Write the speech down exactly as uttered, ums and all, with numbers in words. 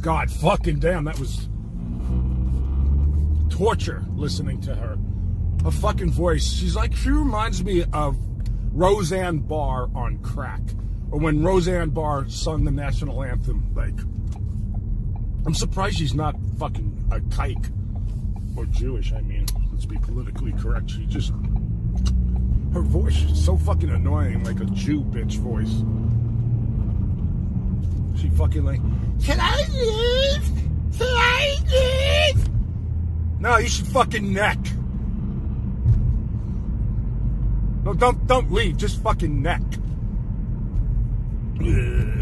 God fucking damn, that was torture listening to her. Her fucking voice. She's like, she reminds me of Roseanne Barr on crack. Or when Roseanne Barr sung the national anthem, like, I'm surprised she's not fucking a kike. Or Jewish, I mean. Let's be politically correct. She just, her voice is so fucking annoying, like a Jew bitch voice. She fucking like, can I leave? Can I leave? No, you should fucking neck. No, don't, don't leave. Just fucking neck. Yeah.